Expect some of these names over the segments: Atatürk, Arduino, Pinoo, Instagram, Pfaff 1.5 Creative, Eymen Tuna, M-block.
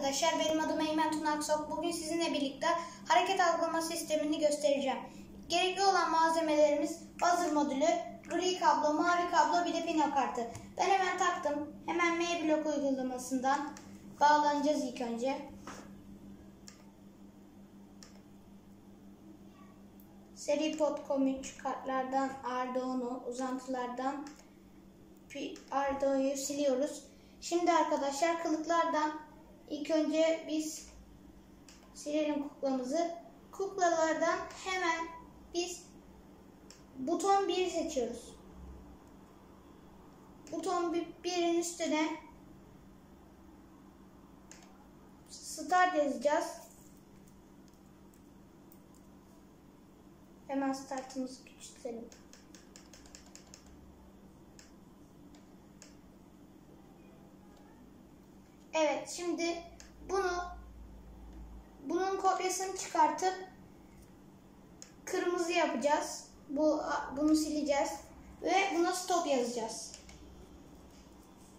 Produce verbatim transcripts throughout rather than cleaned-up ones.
arkadaşlar, benim adım Eymen Tuna. Bugün sizinle birlikte hareket algılama sistemini göstereceğim. Gerekli olan malzemelerimiz buzzer modülü, gri kablo, mavi kablo, bir de Pinoo kartı. Ben hemen taktım. Hemen M-block uygulamasından bağlanacağız ilk önce. Seri pot nokta com üç kartlardan Arduino, uzantılardan Arduino'yu siliyoruz. Şimdi arkadaşlar kılıklardan ilk önce biz silelim kuklamızı. Kuklalardan hemen biz buton bir seçiyoruz. Buton birin üstüne start yazacağız. Hemen startımızı küçültelim. Evet, şimdi bunu bunun kopyasını çıkartıp kırmızı yapacağız. Bu bunu sileceğiz ve buna stop yazacağız.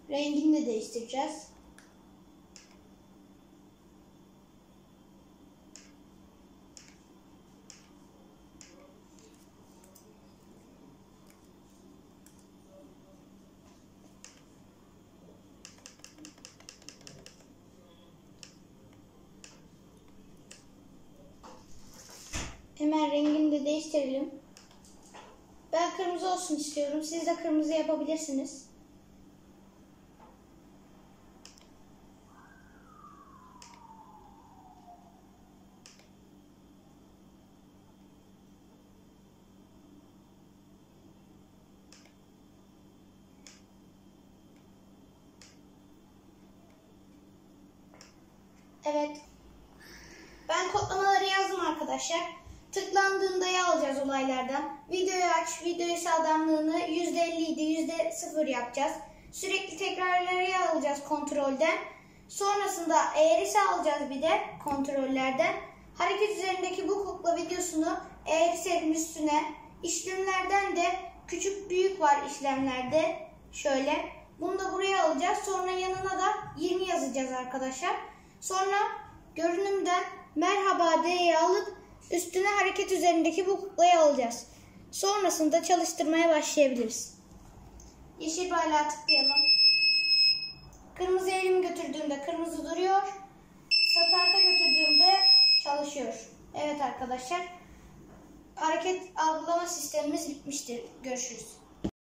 Rengini de değiştireceğiz. Hemen rengini de değiştirelim. Ben kırmızı olsun istiyorum. Siz de kırmızı yapabilirsiniz. Evet. Ben kodlamaları yazdım arkadaşlar. Tıklandığında ya alacağız olaylardan. Videoyu aç, videoyu sağlamlığını yüzde elli idi, yüzde sıfır yapacağız. Sürekli tekrarları ya alacağız kontrolden. Sonrasında eğrisi alacağız bir de kontrollerden. Hareket üzerindeki bu kukla videosunu eğrisinin üstüne, işlemlerden de küçük büyük var işlemlerde. Şöyle. Bunu da buraya alacağız. Sonra yanına da yirmi yazacağız arkadaşlar. Sonra görünümden merhaba diye alıp üstüne hareket üzerindeki bu kuklayı alacağız. Sonrasında çalıştırmaya başlayabiliriz. Yeşil bayrağı tıklayalım. Kırmızı elimi götürdüğümde kırmızı duruyor. Start'a götürdüğümde çalışıyor. Evet arkadaşlar. Hareket algılama sistemimiz bitmiştir. Görüşürüz.